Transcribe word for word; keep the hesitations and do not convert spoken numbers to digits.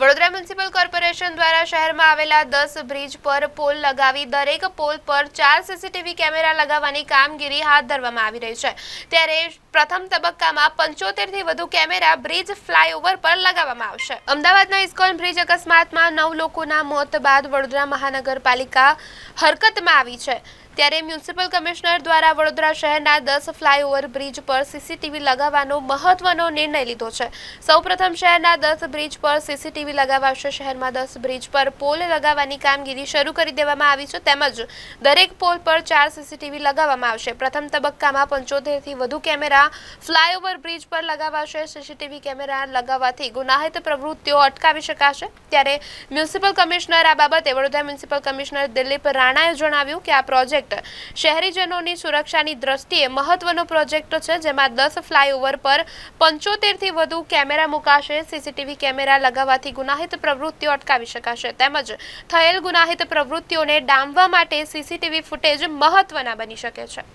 Vadodara municipal corporation દ્વારા શહેરમાં આવેલા દસ બ્રિજ પર પોલ લગાવી દરેક પોલ પર ચાર સીસીટીવી કેમેરા લગાવવાની કામગીરી હાથ ધરવામાં આવી રહી છે. ત્યારે પ્રથમ તબક્કામાં પંચોતેર થી વધુ કેમેરા બ્રિજ ફ્લાયઓવર પર લગાવવામાં આવશે. અમદાવાદના ઇસ્કૉન બ્રિજ અકસ્માતમાં નવ લોકોના મોત બાદ વડોદરા મહાનગરપાલિકા હરકતમાં આવી છે. ત્યારે મ્યુનિસિપલ કમિશનર દ્વારા વડોદરા શહેરના દસ ફ્લાયઓવર બ્રિજ પર સીસીટીવી લગાવવાનો મહત્વનો નિર્ણય લીધો છે. સૌપ્રથમ શહેરના દસ બ્રિજ પર સીસીટીવી લગાવાશે. શહેરમાં દસ બ્રિજ પર પોલ લગાવવાની કામગીરી શરૂ કરી દેવામાં આવી છે. તેમજ દરેક પોલ પર ચાર સીસીટીવી લગાવવામાં આવશે. પ્રથમ તબક્કામાં પંચોતેર થી વધુ કેમેરા ફ્લાયઓવર બ્રિજ પર લગાવાશે. સીસીટીવી કેમેરા લગાવવાથી ગુનાહિત પ્રવૃત્તિઓ અટકાવી શકાશે. ત્યારે મ્યુનિસિપલ કમિશનર આ બાબતે વડોદરા મ્યુનિસિપલ કમિશનર દિલીપ રાણાએ જણાવ્યું કે આ પ્રોજેક્ટ શહેરીજનોની સુરક્ષાની દ્રષ્ટિએ મહત્વનો પ્રોજેક્ટ છે, જેમાં દસ ફ્લાયઓવર પર પંચોતેર થી વધુ કેમેરા મુકાશે. સીસીટીવી કેમેરા લગાવવાથી ગુનાહિત પ્રવૃત્તિઓ અટકાવી શકાશે. તેમજ થયેલ ગુનાહિત પ્રવૃત્તિઓને ડામવા માટે સીસીટીવી ફૂટેજ મહત્વના બની શકે છે.